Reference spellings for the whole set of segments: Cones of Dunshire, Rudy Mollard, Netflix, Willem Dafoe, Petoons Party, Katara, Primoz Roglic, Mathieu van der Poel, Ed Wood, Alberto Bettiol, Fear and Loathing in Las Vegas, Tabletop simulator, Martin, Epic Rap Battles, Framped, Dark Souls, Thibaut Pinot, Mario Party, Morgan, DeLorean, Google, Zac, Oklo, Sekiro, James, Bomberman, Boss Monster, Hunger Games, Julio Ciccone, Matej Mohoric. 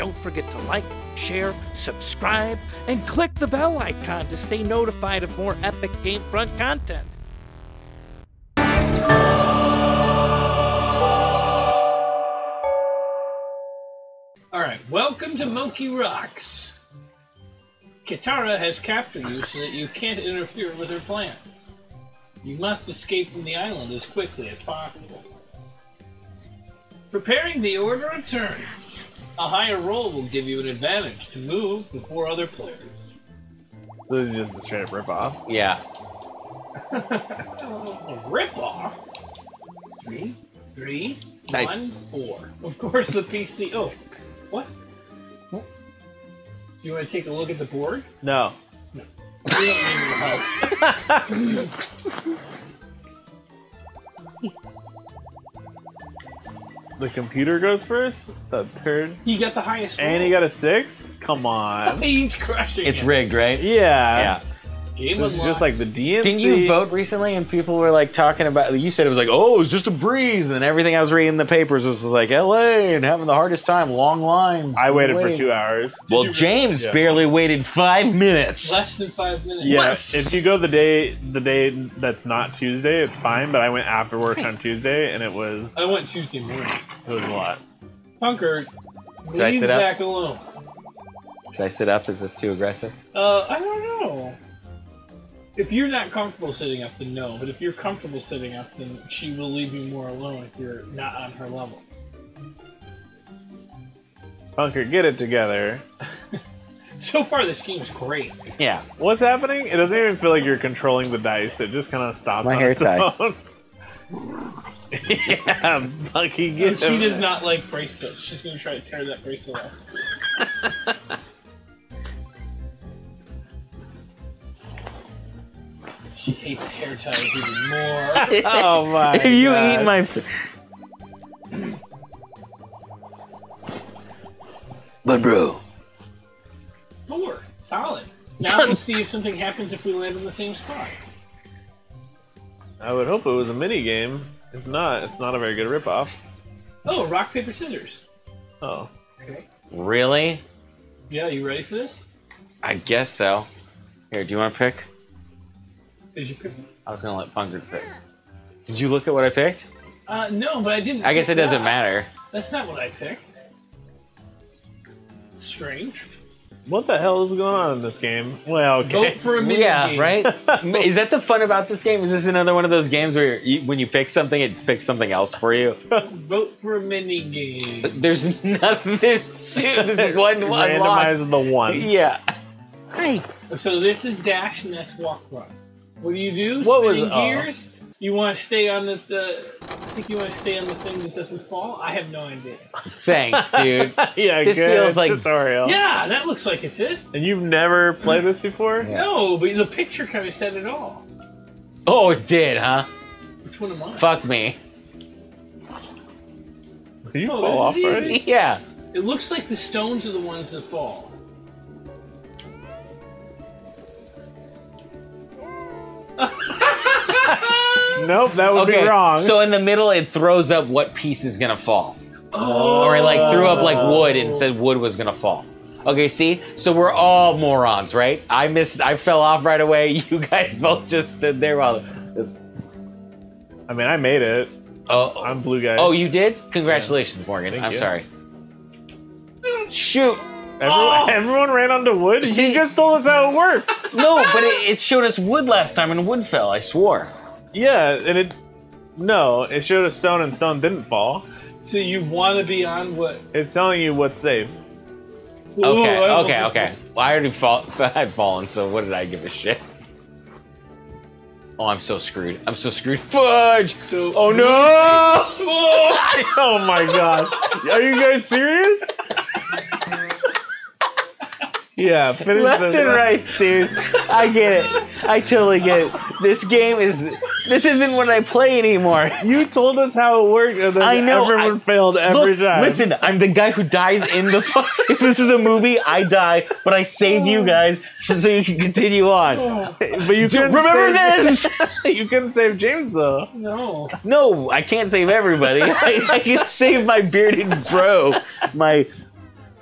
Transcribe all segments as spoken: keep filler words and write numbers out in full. Don't forget to like, share, subscribe, and click the bell icon to stay notified of more epic Gamefront content. Alright, welcome to Monkey Rocks. Katara has captured you so that you can't interfere with her plans. You must escape from the island as quickly as possible. Preparing the order of turns. A higher roll will give you an advantage to move before other players. This is just a straight rip-off. Yeah. A rip-off? Three, three, Nine. one, four. Of course the P C... Oh. What? What? Do you want to take a look at the board? No. No. We don't need your help. The computer goes first? The third? You got the highest roll. And you got a six? Come on. He's crushing it. It's rigged, right? Yeah. Yeah. Game was just like the D M C. Didn't you vote recently and people were like talking about, you said it was like, oh, it was just a breeze. And then everything I was reading in the papers was like, L A and having the hardest time, long lines. I waited waiting. for two hours. Did well, James yeah. barely waited five minutes. Less than five minutes. Yeah. Less. If you go the day, the day that's not Tuesday, it's fine. But I went after work on Tuesday and it was. I went Tuesday morning. It was a lot. Hunker, leave Zac alone. Should I sit up? Is this too aggressive? Uh, I don't know. If you're not comfortable sitting up, then no. But if you're comfortable sitting up, then she will leave you more alone if you're not on her level. Bunker, get it together. So far, this game's great. Yeah. What's happening? It doesn't even feel like you're controlling the dice. It just kind of stops My on hair its tie. own. Yeah, Bunky, get it. She does not like bracelets. She's going to try to tear that bracelet off. She hates hair ties even more. Oh my If you God. eat my... F but bro. Four. Solid. Now we'll see if something happens if we land in the same spot. I would hope it was a minigame. If not, it's not a very good ripoff. Oh, rock, paper, scissors. Oh. Okay. Really? Yeah, you ready for this? I guess so. Here, do you want to pick? Did you pick? I was gonna let Bunker pick. Did you look at what I picked? Uh, no, but I didn't. I guess it doesn't matter. That's not what I picked. Strange. What the hell is going on in this game? Well, okay. Vote for a mini yeah, game. Yeah, right? Is that the fun about this game? Is this another one of those games where you, when you pick something, it picks something else for you? Vote for a mini game. There's nothing. There's two. There's one. one Randomize the one. Yeah. Hi. So this is dash and that's walk run. What do you do? What Spinning was, gears? Uh, you want to stay on the, the... I think you want to stay on the thing that doesn't fall? I have no idea. Thanks, dude. Yeah, this good feels like, tutorial. Yeah, that looks like it's it. And you've never played this before? Yeah. No, but the picture kind of said it all. Oh, it did, huh? Which one am I? Fuck me. Did you oh, fall off already? Yeah. It looks like the stones are the ones that fall. Nope, that would okay, be wrong. So in the middle, it throws up what piece is gonna fall. Oh. Or it like threw up like wood and said wood was gonna fall. Okay, see? So we're all morons, right? I missed, I fell off right away. You guys both just stood there while... I mean, I made it. Oh. I'm blue guy. Oh, you did? Congratulations, yeah. Morgan. Thank I'm you. sorry. Shoot. Everyone, oh. everyone ran onto wood? See, you just told us how it worked. No, but it, it showed us wood last time and wood fell, I swore. Yeah, and it... No, it showed us stone and stone didn't fall. So you want to be on wood. It's telling you what's safe. Okay, Ooh, okay, okay. Well, I already fall, I'd fallen, so what did I give a shit? Oh, I'm so screwed. I'm so screwed. Fudge! So oh no! Oh my god. Are you guys serious? Yeah, finish left and right, dude. I get it. I totally get it. This game is. This isn't what I play anymore. You told us how it worked, and then I know, everyone I, failed every look, time. Listen, I'm the guy who dies in the. If this is a movie, I die, but I save you guys so you can continue on. Oh. But you Dude, remember save, this. You couldn't save James though. No. No, I can't save everybody. I, I can save my bearded bro. My.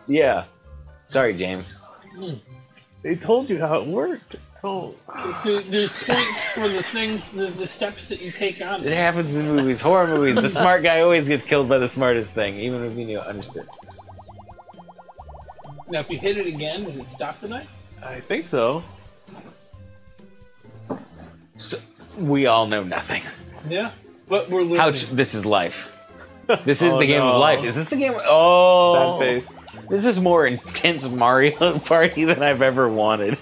Yeah. Sorry, James. Mm. They told you how it worked. Oh. So there's points for the things, the, the steps that you take on. It happens in movies, horror movies. The smart guy always gets killed by the smartest thing, even if he knew understood. Now, if you hit it again, does it stop the knife? I think so. So we all know nothing. Yeah, but we're learning. Ouch! This is life. This is oh, the game no. of life. Is this the game? Of oh, sad face. This is more intense Mario Party than I've ever wanted.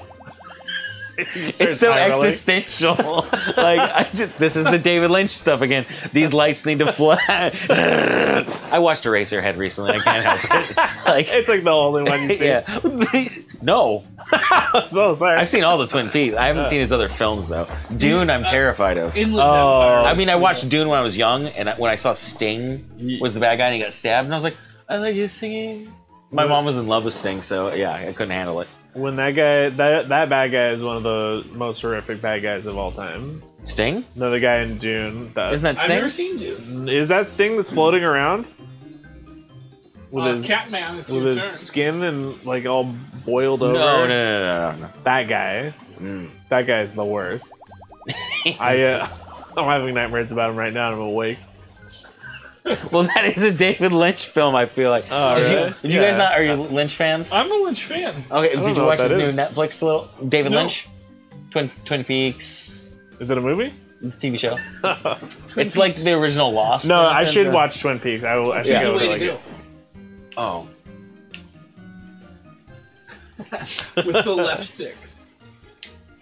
It's so existential. Like, I just, this is the David Lynch stuff again. These lights need to fly. I watched Eraserhead recently. I can't help it. Like, it's like the only one you've seen. Yeah. No. So sorry. I've seen all the Twin Peaks. I haven't yeah. seen his other films, though. Dune, I'm uh, terrified of. Inland Empire. I mean, I watched Dune when I was young, and when I saw Sting was the bad guy and he got stabbed, and I was like, I like you singing. My mom was in love with Sting, so yeah, I couldn't handle it. When that guy, that that bad guy is one of the most horrific bad guys of all time. Sting? Another guy in Dune. That, Isn't that Sting? I've never seen Dune. Is that Sting that's floating around? With uh, his, Catman, it's with his turn. skin and like all boiled over? No, no, no, no, no. That guy. Mm. That guy is the worst. I, uh, I'm having nightmares about him right now and I'm awake. Well, that is a David Lynch film, I feel like. Oh, did really? you, did yeah. you guys not? Are you Lynch fans? I'm a Lynch fan. Okay, did you watch this new is. Netflix little David no. Lynch? Twin Twin Peaks. Is it a movie? It's a T V show. It's Peaks. Like the original Lost. No, I sense, should or... watch Twin Peaks. I, I should yeah. go like it. Oh. With the left stick.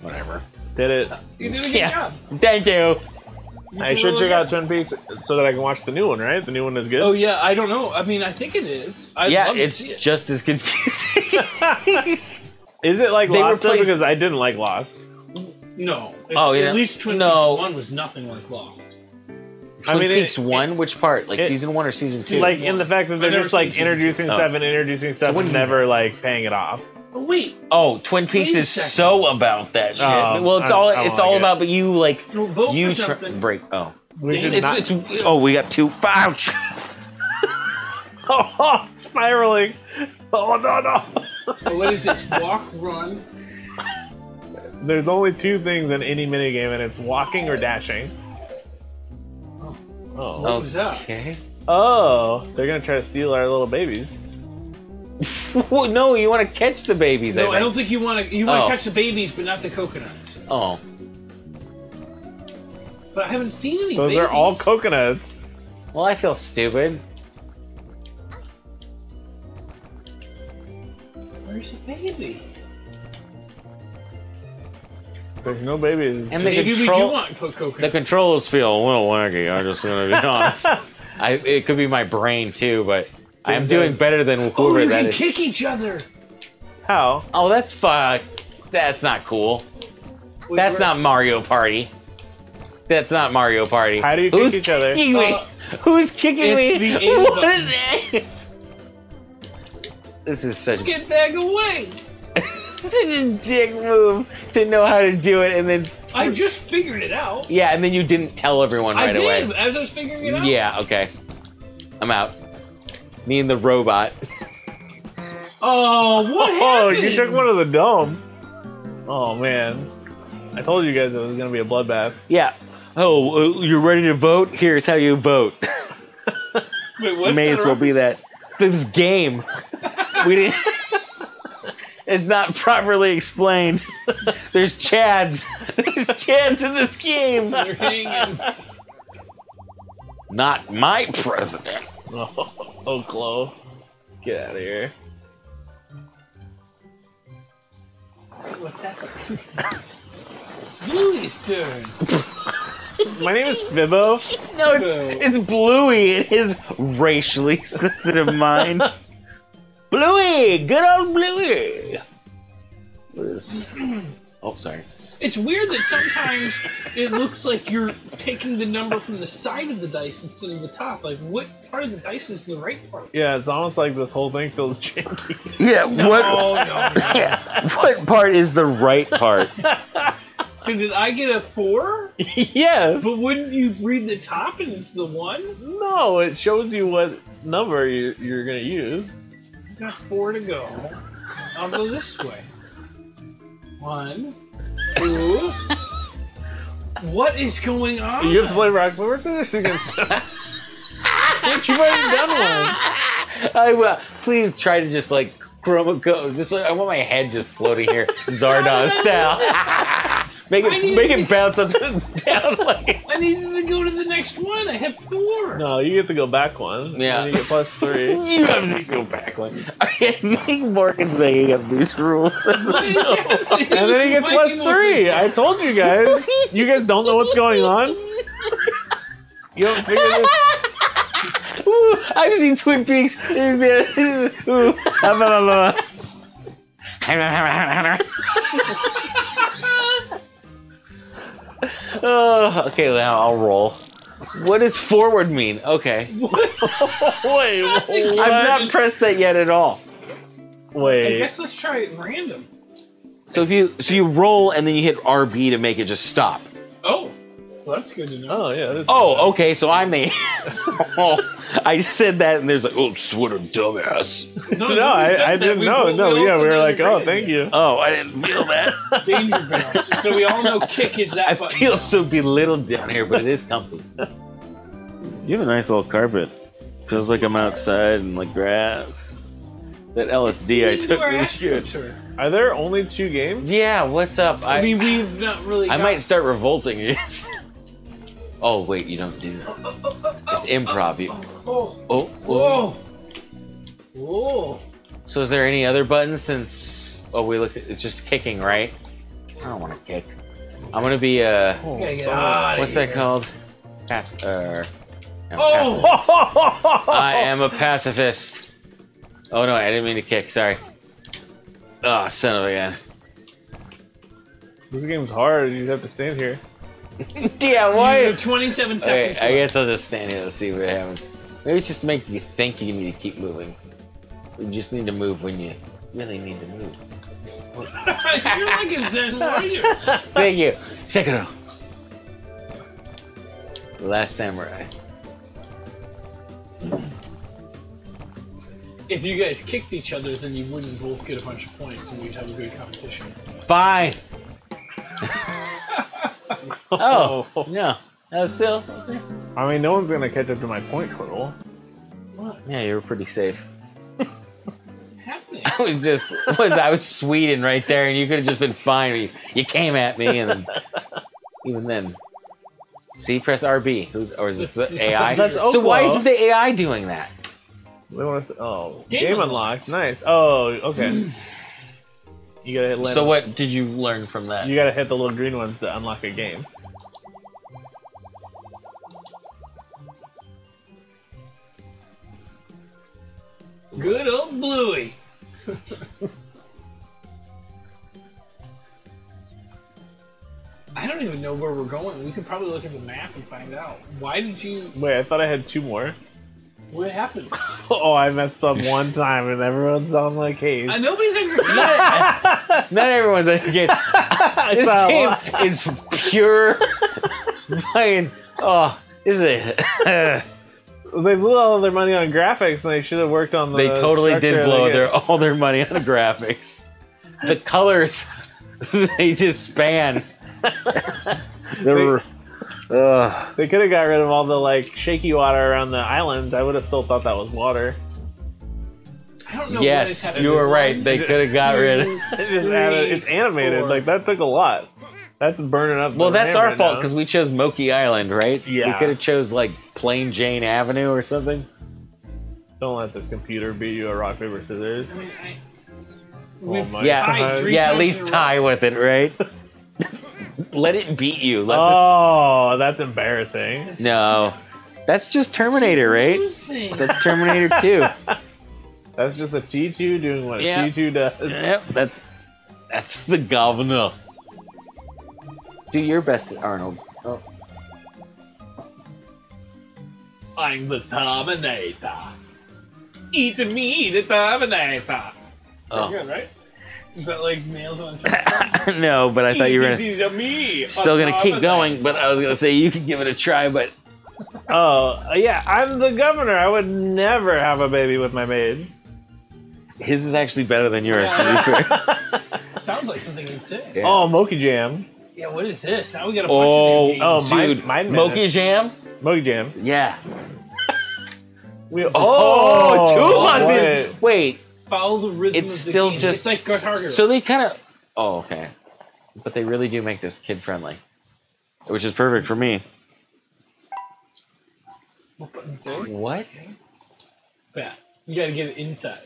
Whatever. Did it. You did a good yeah. job. Thank you. I should check out Twin Peaks so that I can watch the new one, right? The new one is good? Oh, yeah. I don't know. I mean, I think it is. I'd yeah, love it's to see it. Just as confusing. Is it like they Lost? Replaced... Because I didn't like Lost. No. It, oh, yeah. At least Twin no. Peaks one was nothing like Lost. Twin I mean, Peaks it, one? It, which part? Like it, season one or season two? Like in the fact that they're just like introducing stuff oh. and introducing stuff so and never mean? like paying it off. Oh, wait. Oh, Twin Peaks is so about that shit. Oh, well, it's all it's all like about, it. But you like we'll you tr break. Oh, it's, not, it's, oh, we got two. Ouch! Oh, spiraling. Oh no no. Oh, what is this? Walk, run. There's only two things in any minigame, and it's walking or dashing. Oh, oh. What was that? Okay. Oh, they're gonna try to steal our little babies. Well, no, you want to catch the babies. No, I, I don't think you want to. You want oh. to catch the babies, but not the coconuts. Oh. But I haven't seen any. Those babies. are all coconuts. Well, I feel stupid. Where's the baby? There's no babies. And the Maybe control. We do want coconuts. The controls feel a little wacky. I'm just gonna be honest. I. It could be my brain too, but. I am doing better than whoever oh, that is. They kick each other. How? Oh, that's fuck. That's not cool. Wait, that's not Mario Party. That's not Mario Party. How do you Who's kick each other? Me? Uh, Who's kicking it's me? The what an ass. This is such. Get back away. Such a dick move to know how to do it and then. I just figured it out. Yeah, and then you didn't tell everyone right I did, away. As I was figuring it out. Yeah. Okay. I'm out. Me and the robot. Oh, what happened? Oh, you took one of the dome. Oh, man. I told you guys it was going to be a bloodbath. Yeah. Oh, you're ready to vote? Here's how you vote. Wait, what? May as well be that. This game. We didn't... It's not properly explained. There's Chads. There's Chads in this game. You're hanging. Not my president. Oh. Oklo, get out of here. What's happening? Bluey's turn. My name is Fibbo. No, it's, it's Bluey in his racially sensitive mind. Bluey! Good old Bluey! What is... Oh, sorry. It's weird that sometimes it looks like you're taking the number from the side of the dice instead of the top. Like, what part of the dice is the right part? Yeah, it's almost like this whole thing feels janky. Yeah, no, what? No, no. Yeah, what part is the right part? So did I get a four? Yes. But wouldn't you read the top and it's the one? No, it shows you what number you, you're going to use. Got four to go. I'll go this way. One, two. What is going on? You have to play rock paper scissors against us. Which you've already done one. I will. Please try to just like chroma code. Just like, I want my head just floating here, Zardoz style. Make it, make it bounce up and down. Like. I needed to go to the next one. I have four. No, you have to go back one. Yeah. And you get plus three. You have to go back one. I think Morgan's making up these rules. And then he gets plus three. I told you guys. You guys don't know what's going on. You don't figure this. Ooh, I've seen Twin Peaks. Ooh. Oh, okay, now I'll roll. What does forward mean? Okay. Wait, I've not just... pressed that yet at all. Wait. I guess let's try it random. So if you so you roll and then you hit R B to make it just stop. Oh, well, that's good to know. Oh yeah. Oh, okay. So I'm the. I said that and there's like, oops, what a dumbass. No, no I, I didn't know. No, yeah, we were like, oh, thank you. Oh, I didn't feel that. Danger bounce. So we all know kick is that. I feel so belittled down here, but it is comfy. You have a nice little carpet. Feels like I'm outside in the grass. That L S D I took this year. Are there only two games? Yeah. What's up? I, I mean, we've not really. I might start revolting against. Oh wait, you don't do that. It's improv. You... Oh, oh, whoa, whoa. So is there any other buttons since? Oh, we looked at it's just kicking, right? I don't want to kick. I'm gonna be a. Uh, oh, what's that called? Pass. Uh, oh. Pacifist. I am a pacifist. Oh no, I didn't mean to kick. Sorry. Oh, son of a gun. This game's hard. You have to stand here. Yeah, why? twenty-seven seconds. Okay, I guess I'll just stand here and see what happens. Maybe it's just to make you think you need to keep moving. You just need to move when you really need to move. You're like a Zen warrior. Thank you. Sekiro. The Last Samurai. If you guys kicked each other, then you wouldn't both get a bunch of points and we'd have a good competition. Bye! Oh, no. That was still... I mean, no one's going to catch up to my point total. What? Yeah, you were pretty safe. What's happening? I was just... Was, I was Sweden right there, and you could have just been fine. You, you came at me, and even then... See, press R B. Who's, or is this the A I? That's Oklo. So why isn't the A I doing that? We want to... Oh, game, game unlocked. Nice. Oh, okay. You gotta hit so what did you learn from that? You gotta hit the little green ones to unlock a game. Good old Bluey. I don't even know where we're going. We could probably look at the map and find out. Why did you... Wait, I thought I had two more. What happened? Oh, I messed up one time and everyone's on my case. Uh, nobody's on your case. Not, not everyone's on your case. This game is pure. Playing. Oh, is it? They blew all their money on graphics and they should have worked on the. They totally did blow their all their money on the graphics. The colors, they just span. They were. Ugh. They could have got rid of all the like shaky water around the island. I would have still thought that was water. I don't know. Yes, you were right. They could have got rid of it. Just added, it's animated. Four. Like that took a lot. That's burning up. Well, that's our right fault because we chose Moki Island, right? Yeah. We could have chose like Plain Jane Avenue or something. Don't let this computer beat you at rock paper scissors. I mean, I... Oh my yeah, God. Yeah. At least tie with it, right? Let it beat you. Let oh, this... that's embarrassing. No. That's just Terminator, right? That's Terminator two. That's just a T two doing what yep. a T two does. Yep, that's that's the governor. Do your best, Arnold. Oh. I'm the Terminator. Eat me, the Terminator. Oh. Good, right? Is that like nails on track? No, but I thought you were gonna, still going to keep going, but I was going to say you could give it a try, but... Oh, yeah, I'm the governor. I would never have a baby with my maid. His is actually better than yours, to be fair. Sounds like something insane. Yeah. Oh, Mocha Jam. Yeah, what is this? Now we got a bunch oh, of Oh, dude, my, my Mocha Jam? Mocha Jam. Yeah. we, oh, oh, two oh, buttons. What? Wait. Follow the rhythm it's of the still game. Just... It's like Guitar. So they kind of... Oh, okay. But they really do make this kid-friendly, which is perfect for me. What button's there? What? Yeah, you gotta get it inside.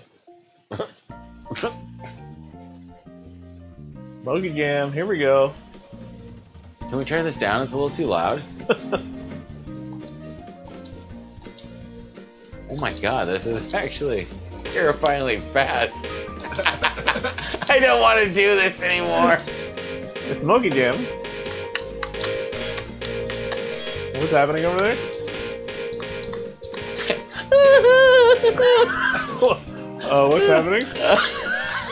Mocha Jam, here we go. Can we turn this down? It's a little too loud. Oh my god, this is actually terrifyingly fast. I don't want to do this anymore. It's Mocha Jam. What's happening over there? Oh, uh, what's happening?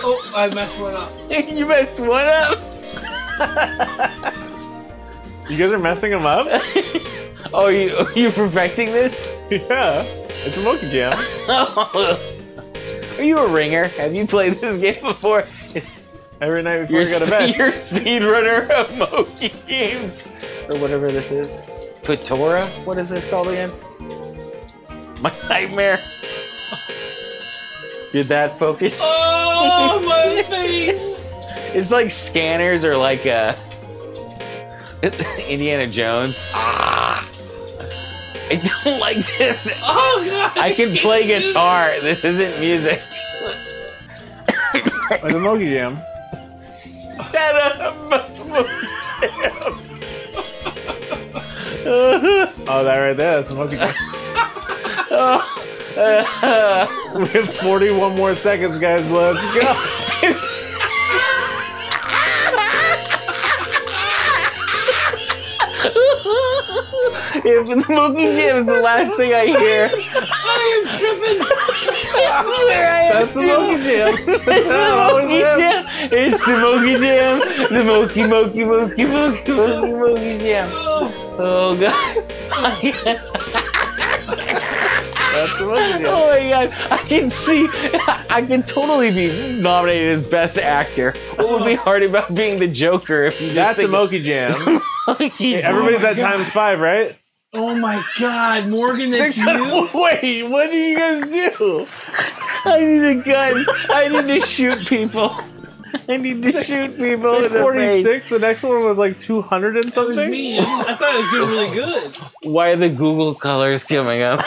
Oh, I messed one up. You messed one up? You guys are messing them up? Oh, you, you're perfecting this? Yeah, it's a Mocha Jam. Are you a ringer? Have you played this game before? Every night before you go to bed. You're a speedrunner of Monkey Games. Or whatever this is. Katara? What is this called again? My nightmare. You're that focused. Oh, my face! It's like Scanners or like uh, Indiana Jones. Ah! I don't like this. Oh, God. I can play guitar. This isn't music. It's a Monkey Jam. Shut up, Jam. Oh, that right there, that's a Monkey Jam. Oh, uh, we have forty-one more seconds, guys. Let's go. If the Monkey Jam is the last thing I hear, I am tripping. I swear I am. That's the Monkey Jam. It's the Monkey Jam. The Monkey, Monkey, Monkey, Monkey, Monkey, Monkey Jam. Oh god. That's the Monkey Jam. Oh my god. I can see. I can totally be nominated as best actor. What would be hard about being the Joker if you? That's the Monkey Jam. Monkey Jam. Hey, everybody's at times five, right? Oh my god, Morgan, that's you? Wait, what do you guys do? I need a gun. I need to shoot people. I need to shoot people in the face. The next one was like two hundred and something? That was me. I thought I was doing really good. Why are the Google colors coming up?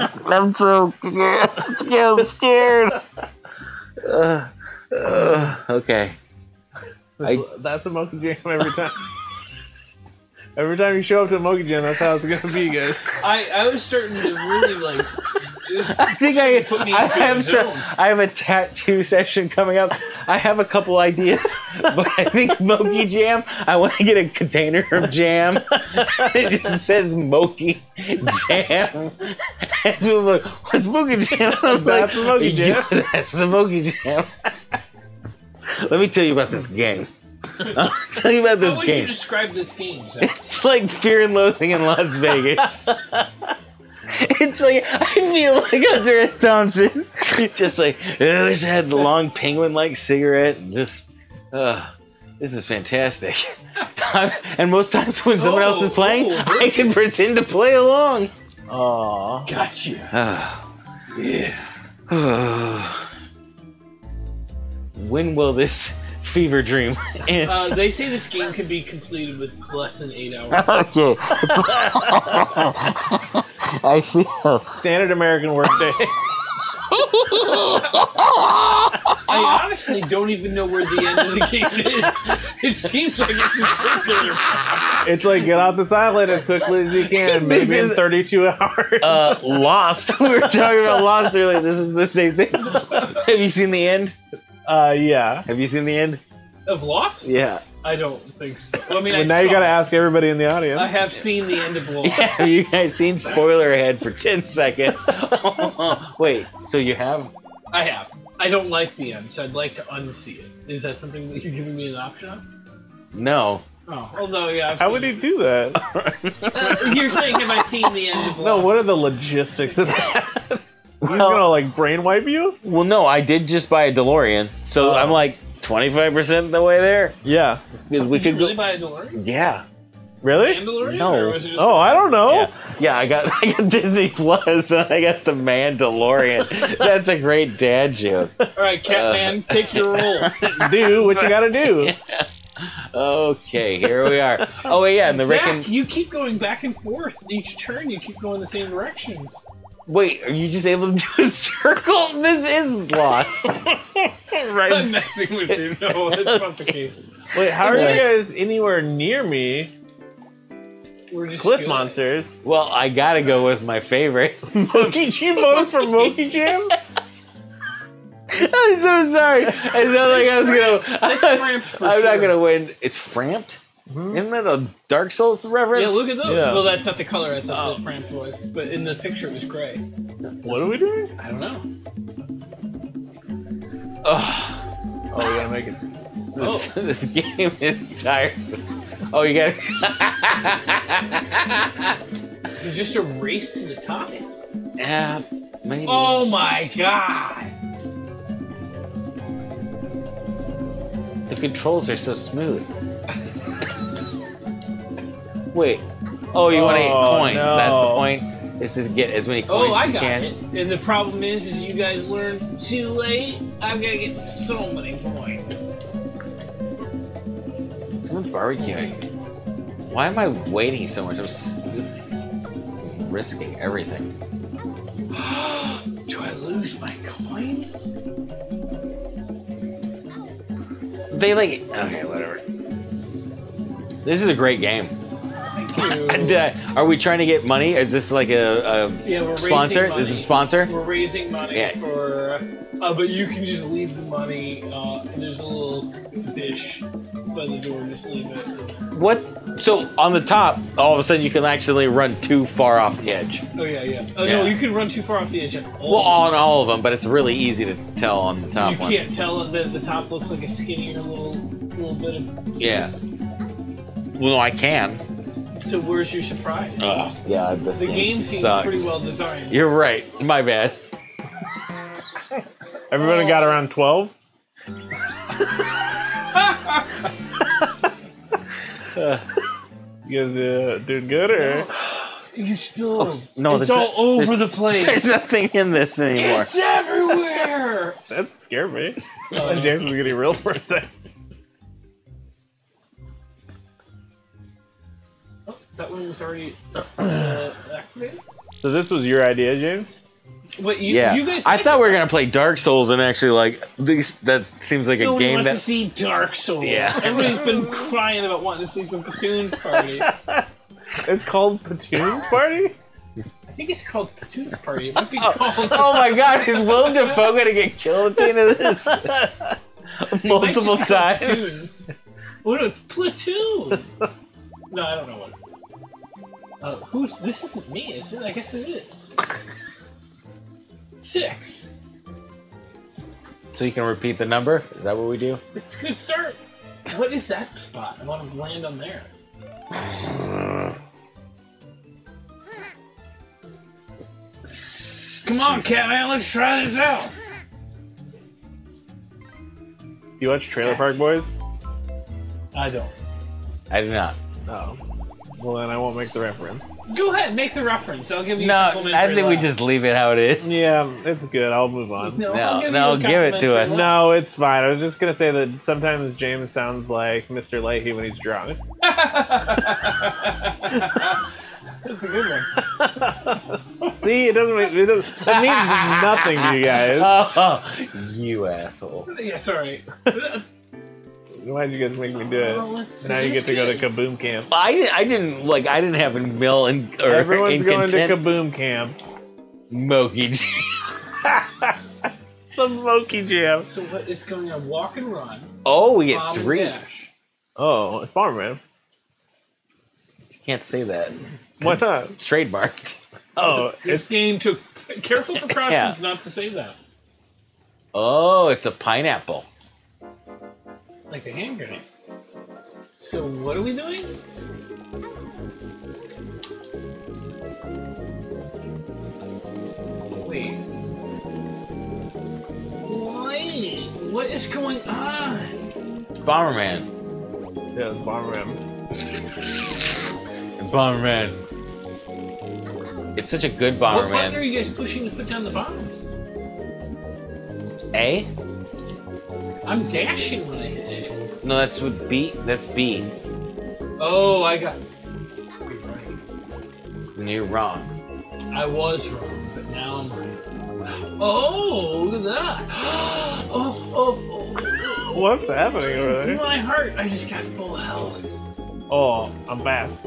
I'm so scared. Uh, uh, okay. I, that's a Monkey Jam every time. Every time you show up to Mocha Jam, that's how it's gonna be, guys. I, I was starting to really like. I think I I have so, I have a tattoo session coming up. I have a couple ideas, but I think Mocha Jam. I want to get a container of jam. It just says Mocha Jam. And people are like, "What's Mocha Jam?" I'm that's like, Mocha Jam. Yeah, that's the Mocha Jam. Let me tell you about this game. I'll tell you about this How would game. How would you describe this game? Zach? It's like Fear and Loathing in Las Vegas. It's like, I feel like Andreas Thompson. Just like, oh, just had the long penguin-like cigarette and just, uh, this is fantastic. I'm, and most times when someone oh, else is playing, oh, I can pretend to play along. Aw. Gotcha. Uh, yeah. Uh, when will this... fever dream. Uh, they say this game can be completed with less than eight hours. Okay. I feel standard American workday. I honestly don't even know where the end of the game is. It seems like it's a circular problem. It's like get off this island as quickly as you can, maybe in thirty-two hours. Uh, Lost. We were talking about Lost earlier. This is the same thing. Have you seen the end? Uh, yeah. Have you seen the end? Of Lost? Yeah. I don't think so. Well, I mean, well, I now you gotta it. ask everybody in the audience. I have seen the end of Lost. Yeah, have you guys seen Spoiler Ahead for ten seconds? Wait, so you have? I have. I don't like the end, so I'd like to unsee it. Is that something that you're giving me an option on? No. Oh, well, no, yeah. I've How seen would it. he do that? uh, you're saying, have I seen the end of Lost? No, what are the logistics of that? He's well, gonna like brainwipe you? Well, no, I did just buy a DeLorean, so uh, I'm like twenty-five percent the way there. Yeah. Because we did could you really go buy a DeLorean? Yeah. Really? Mandalorian? No. Or was it just oh, I don't know. Yeah. yeah, I got I got Disney Plus and I got the Mandalorian. That's a great dad joke. All right, Catman, uh, take your role. Do what you gotta do. Yeah. Okay, here we are. Oh yeah, and the Zac, Rick and you keep going back and forth. Each turn, you keep going the same directions. Wait, are you just able to do a circle? This is lost. Right. I'm messing with you. No, that's okay. Not the case. Wait, how are you guys anywhere near me? We're just Cliff Monsters. Well, I gotta go with my favorite. Monkey Jam voted for Monkey Jam? I'm so sorry. It sounds like I was gonna. That's Framped for I'm sure. not gonna win. It's Framped? Mm-hmm. Isn't that a Dark Souls reference? Yeah, look at those. Yeah. Well, that's not the color I thought um, Framped was, but in the picture it was gray. What are we doing? I don't know. Oh, oh we gotta make it. This, oh. This game is tiresome. Oh, you gotta. Is it just a race to the top? Yeah, uh, maybe. Oh my god! The controls are so smooth. Wait. Oh, you oh, want to get coins? No. That's the point. Is to get as many coins oh, as you can. Oh, I got it. And the problem is, is you guys learned too late. I've got to get so many coins. Someone's barbecuing. Why am I waiting so much? I'm just risking everything. Do I lose my coins? They like okay, whatever. This is a great game. Thank you. Are we trying to get money? Is this like a, a yeah, we're sponsor? This is a sponsor. We're raising money yeah. for, uh, but you can just leave the money. Uh, and there's a little dish by the door. Just leave it. What? So on the top, all of a sudden you can actually run too far off the edge. Oh yeah, yeah. Oh yeah. No, you can run too far off the edge. On all well, on all of them, but it's really easy to tell on the top. You one. can't tell that the top looks like a skinnier little little bit of. Space. Yeah. Well, no, I can. So where's your surprise? Oh, yeah, this the game seems pretty well designed. You're right. My bad. Everybody oh. got around twelve. uh, you guys uh, doing good or? You spilled. Oh, no, it's all no, over the place. There's nothing in this anymore. It's everywhere. That scared me. Uh, James was getting real for a second. That one was already uh, activated. So this was your idea, James? What you, yeah. you guys? I thought we were gonna play Dark Souls and actually like these, that seems like no a game wants that. To see Dark Souls. Yeah. Everybody's been crying about wanting to see some Petoons Party. It's called Petoons Party. I think it's called Petoons Party. It might be oh, called. Oh my God! Is Willem Dafoe gonna get killed at the end of this? Multiple times. What a platoon! No, I don't know what. Uh, who's this? Isn't me, is it? I guess it is. Six. So you can repeat the number? Is that what we do? It's a good start. What is that spot? I want to land on there. Come on, Catman, let's try this out. Do you watch Trailer Park Boys? I don't. I do not. Oh. Well, then I won't make the reference. Go ahead, make the reference. I'll give you no, a compliment. No, I think we just leave it how it is. Yeah, it's good. I'll move on. No, no, give, no give it to us. No, it's fine. I was just going to say that sometimes James sounds like Mister Leahy when he's drunk. That's a good one. See, it doesn't make... It doesn't, that means nothing to you guys. Oh, oh. You asshole. Yeah, sorry. Why'd you guys make me do it? Oh, now you get to go to Kaboom Camp. I didn't. I didn't like. I didn't have a mill and or everyone's in going content. to Kaboom Camp. Monkey Jam. The Monkey Jam. So what? It's going on walk and run. Oh, we get three. Oh, it's Bomberman. You can't say that. Why not? Trademarked. Oh, this it's... game took careful precautions yeah. not to say that. Oh, it's a pineapple. Like a hand grenade. So what are we doing? Wait. What is going on? Bomberman. Yeah, it's Bomberman. Bomberman. It's such a good Bomberman. What button are you guys pushing to put down the bombs? A? I'm dashing when I hit A. No, that's with B. That's B. Oh, I got... You're right. And you're wrong. I was wrong, but now I'm right. Oh, look at that! Oh, oh, oh! What's happening over there? It's my heart! I just got full health. Oh, I'm fast.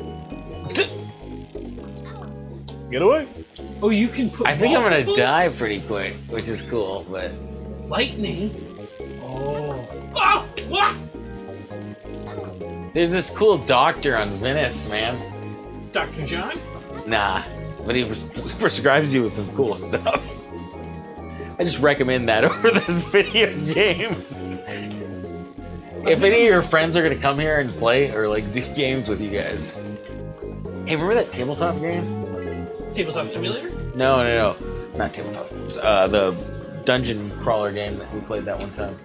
Get away! Oh, you can put. I think I'm gonna die pretty quick, which is cool, but. Lightning? Oh. Oh! What? There's this cool doctor on Venice, man. Doctor John? Nah, but he prescribes you with some cool stuff. I just recommend that over this video game. If any of your friends are gonna come here and play or like do games with you guys. Hey, remember that tabletop game? Tabletop simulator? No, no, no, not tabletop. Uh, the dungeon crawler game that we played that one time.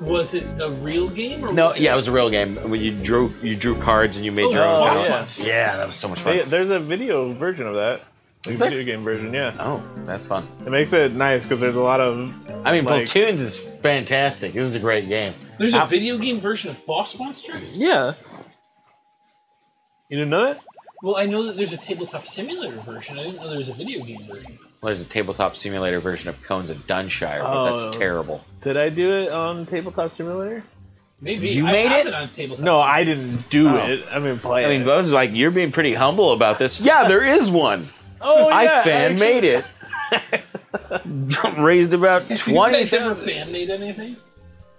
Was it a real game? Or no, was it yeah, a... it was a real game. I mean, you drew you drew cards and you made oh, your own. Boss yeah. Monster. Yeah, that was so much fun. They, there's a video version of that. Like a video that? game version, yeah. Oh, that's fun. It makes it nice because there's a lot of. I mean, like... Petoons is fantastic. This is a great game. There's I'll... a video game version of Boss Monster. Yeah. You didn't know that? Well, I know that there's a tabletop simulator version. I didn't know there was a video game version. Well, there's a tabletop simulator version of Cones of Dunshire, but oh, that's terrible. Did I do it on tabletop simulator? Maybe. You I made it? it on tabletop no, simulator. I didn't do oh. it. I mean, play I mean, it. I was like, you're being pretty humble about this. Yeah, there is one. Oh, yeah. I fan made it. Raised about twenty. Have you ever fan made anything?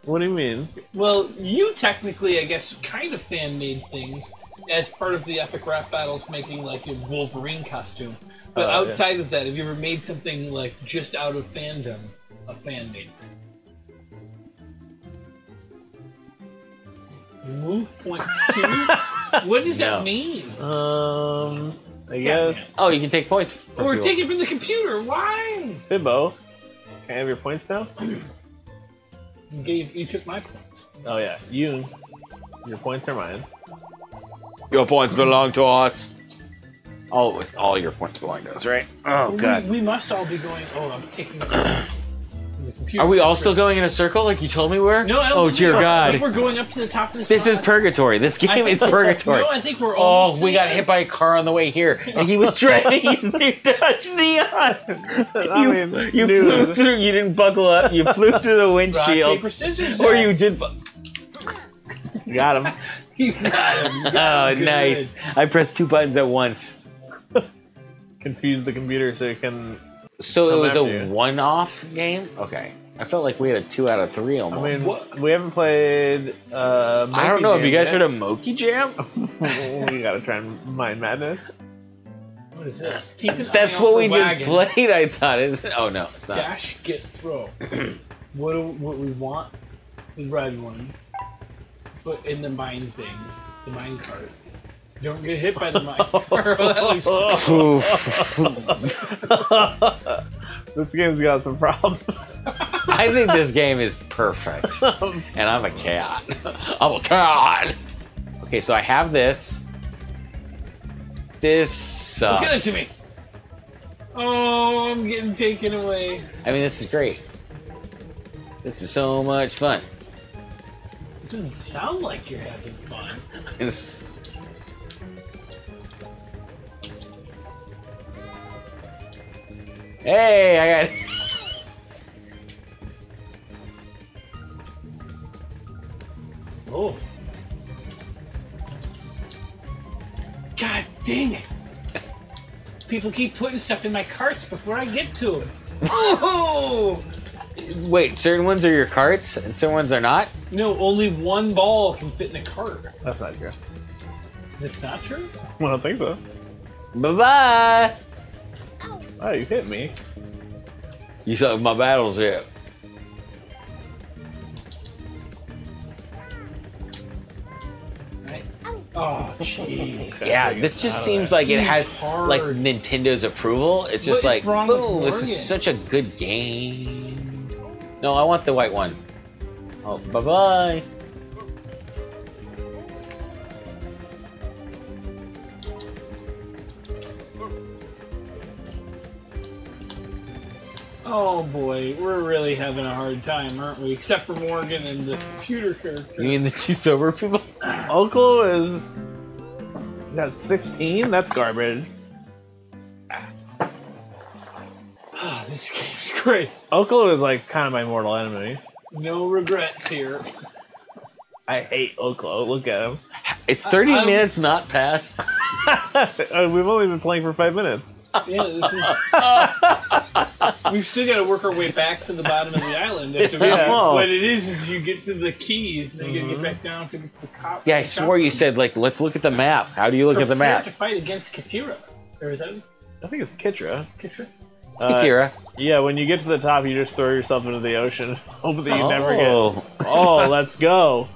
What do you mean? Well, you technically, I guess, kind of fan made things. As part of the Epic Rap Battles, making like a Wolverine costume. But oh, outside yeah. of that, have you ever made something like just out of fandom, a fan made? Move points two? What does no. that mean? Um, I guess. Oh, you can take points. From or people. Take it from the computer. Why? Bimbo, can I have your points now? You gave. You took my points. Oh yeah, you. Your points are mine. Your points belong to us. All, all your points belong to us, right? Oh, well, God. We, we must all be going... Oh, I'm taking... the computer. Are we all still going in a circle like you told me we were? No, I don't Oh, dear God. We're going up to the top of this This pod. is purgatory. This game think, is purgatory. No, I think we're all... Oh, we got hit by a car on the way here. And he was trying to touch Neon. You, mean, you flew through... You didn't buckle up. You flew through the windshield. Rock, paper, scissors, or you did... Got him. You got him. You got him. Oh, nice. Good. I pressed two buttons at once. Confused the computer so it can. So it was a one off game? Okay. I felt like we had a two out of three almost. I mean, what? We haven't played. Uh, I don't know. Jam have you guys yet? heard of Mokey Jam? We gotta try and Mind Madness. What is this? Keep an That's eye what we wagon. just played, I thought. Is Oh, no. It's not. Dash, get, throw. what, do, what we want? The red ones. Put in the mine thing, the mine cart. Don't get hit by the mine cart. This game's got some problems. I think this game is perfect. And I'm a cat. I'm a cat. Okay, so I have this. This sucks. Look at this to me. Oh, I'm getting taken away. I mean, this is great. This is so much fun. It doesn't sound like you're having fun. It's... Hey, I got it. Oh. God dang it. People keep putting stuff in my carts before I get to it. Oh! Wait, certain ones are your carts and certain ones are not? No, only one ball can fit in a cart. That's not true. That's not true? Well, I don't think so. Bye-bye! Oh, you hit me. You suck my battleship. Right. Oh, jeez. Yeah, this just seems like it has hard. like Nintendo's approval. It's just what like, boom, this is such a good game. No, I want the white one. Oh, bye-bye! Oh boy, we're really having a hard time, aren't we? Except for Morgan and the computer character. You mean the two sober people? Oklo is... got sixteen? That's garbage. Oh, this game's great. Oklo is like kind of my mortal enemy. No regrets here. I hate Oklo. Look at him. It's thirty I, minutes not past. We've only been playing for five minutes. Yeah, this is... We've still got to work our way back to the bottom of the island. After we yeah, have... What it is is you get to the keys, and then mm-hmm. you get back down to the cop. Yeah, I swore you said, like, let's look at the map. How do you look Prepare at the map? To fight against Katara. Or is that... I think it's Kitra. Kitra? Uh, Katara. Yeah, when you get to the top, you just throw yourself into the ocean. Hope that you oh. never get... Oh, let's go.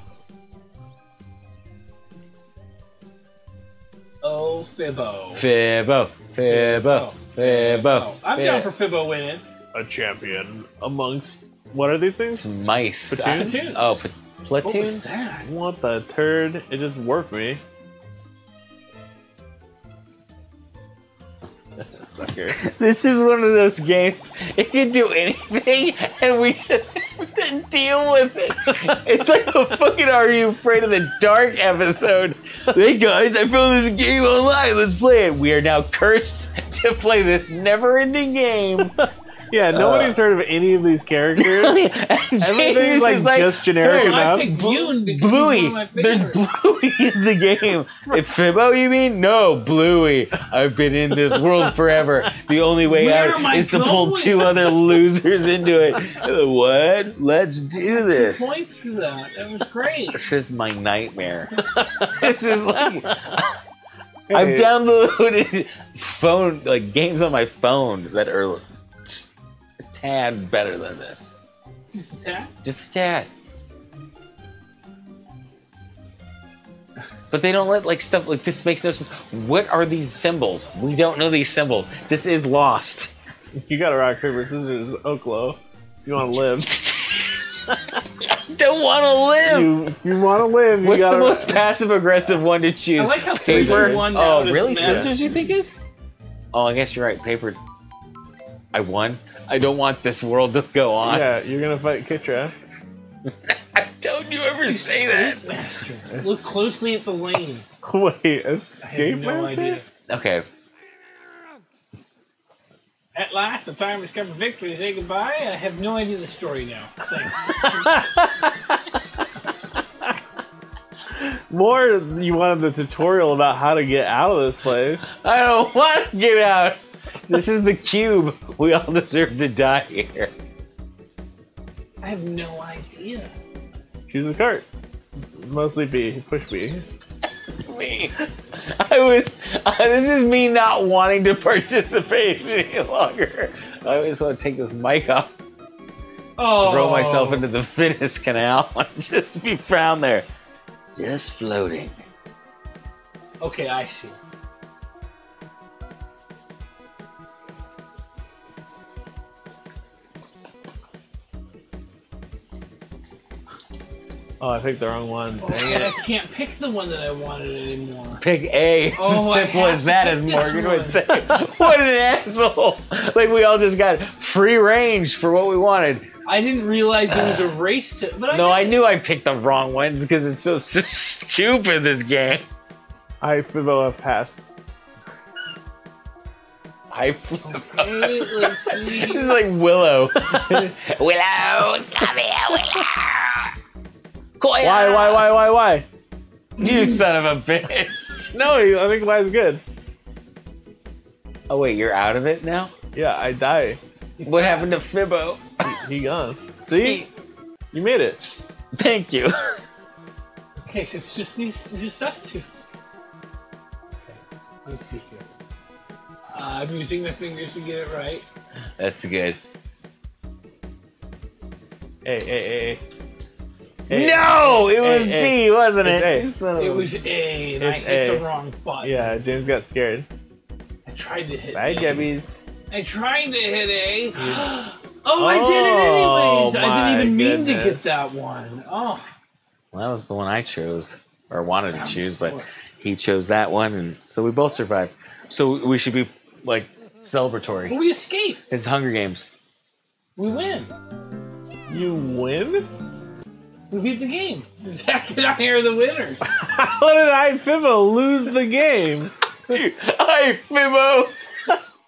Oh, Fibbo. Fibbo. Fibbo. Fibbo. Oh, I'm Fibbo. down for Fibbo winning. A champion amongst... What are these things? Mice. Petoons? Petoons. Oh, pet platoons? What was that? What the turd? It just warped me. Sucker. This is one of those games, it can do anything, and we just have to deal with it. It's like a fucking Are You Afraid of the Dark episode. Hey guys, I found this game online, let's play it. We are now cursed to play this never-ending game. Yeah, nobody's uh, heard of any of these characters. Everything's like, like just generic hey, enough. I picked Bluey. Bluey. There's Bluey in the game. Right. If Fibbo, you mean? No, Bluey. I've been in this world forever. The only way Where out is going? to pull two other losers into it. What? Let's do this. Two points for that. That was great. This is my nightmare. This is like... Hey. I've downloaded phone like games on my phone that are... tad better than this. Just a tad? Just a tad. But they don't let like stuff like this makes no sense. What are these symbols? We don't know these symbols. This is lost. You gotta rock, paper, scissors, Oklo. You wanna live. I don't wanna live! You, you wanna live. You What's gotta... the most passive aggressive one to choose? I like how paper one Oh, really? Scissors, you think is? Oh, I guess you're right. Paper. I won. I don't want this world to go on. Yeah, you're gonna fight Kitra. Don't you ever say that! Master. Look closely at the lane. Wait, escape I no master? Idea. Okay. At last, the time has come for victory to say goodbye. I have no idea the story now. Thanks. More, you wanted the tutorial about how to get out of this place. I don't want to get out! This is the cube. We all deserve to die here. I have no idea. Choose the cart. Mostly B. Push B. It's me. I was. Uh, this is me not wanting to participate any longer. I always want to take this mic off. Oh. Throw myself into the fitness canal and just be found there. Just floating. Okay, I see. Oh, I picked the wrong one. Oh, Dang it. I can't pick the one that I wanted anymore. Pick A. Oh, as simple as that, as Morgan would say. What an asshole! Like, we all just got free range for what we wanted. I didn't realize uh, it was a race to... But I no, I knew I picked the wrong one because it's so, so stupid, this game. I Fibbo pass. I Fibbo. Okay, let's see. This is like Willow. Willow! Come here, Willow! Why, why, why, why, why? You son of a bitch. No, I think mine's good. Oh, wait, you're out of it now? Yeah, I die. What happened to Fibbo? He, he gone. See? He... You made it. Thank you. Okay, so it's just, these, it's just us two. Okay, let me see here. Uh, I'm using my fingers to get it right. That's good. Hey, hey, hey, hey. A. No, it was a. B, wasn't it? It, a. it was A, and it's I hit a. the wrong button. Yeah, James got scared. I tried to hit Bye, A. Bye, Jebbies. I tried to hit A. Oh, I did it anyways! Oh, I didn't even goodness. mean to get that one. Oh. Well, that was the one I chose, or wanted to choose, but he chose that one, and so we both survived. So we should be, like, celebratory. Well, we escaped! It's Hunger Games. We win. You win? We beat the game. Zac and I are the winners. How did I, Fibbo, lose the game? I, Fibbo!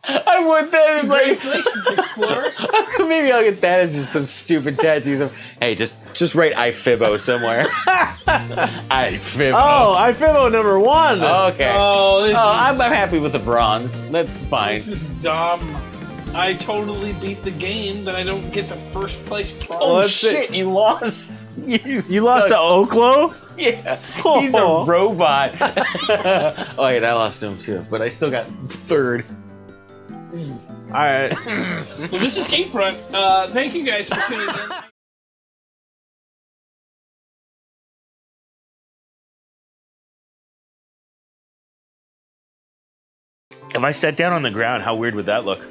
I want that as like Congratulations, Explorer. Maybe I'll get that as just some stupid tattoo. Hey, just just write I Fibbo somewhere. I Fibbo. Oh, I Fibbo number one. Okay. Oh, this oh is, I'm, I'm happy with the bronze. That's fine. This is dumb. I totally beat the game, but I don't get the first place bronze. Oh, oh shit! It. You lost. You, you lost to Oklo. Yeah, oh. He's a robot. Oh, wait, I lost to him too, but I still got third. All right. Well, this is Game Front. Uh, thank you guys for tuning in. If I sat down on the ground, how weird would that look?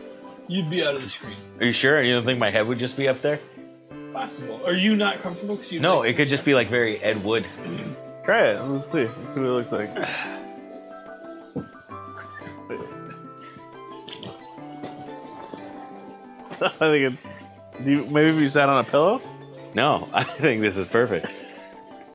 You'd be out of the screen. Are you sure? You don't think my head would just be up there? Possible. Are you not comfortable? 'Cause you no, it could just be like very Ed Wood. Try it. Let's see. Let's see what it looks like. I think it, do you, maybe if you sat on a pillow? No, I think this is perfect.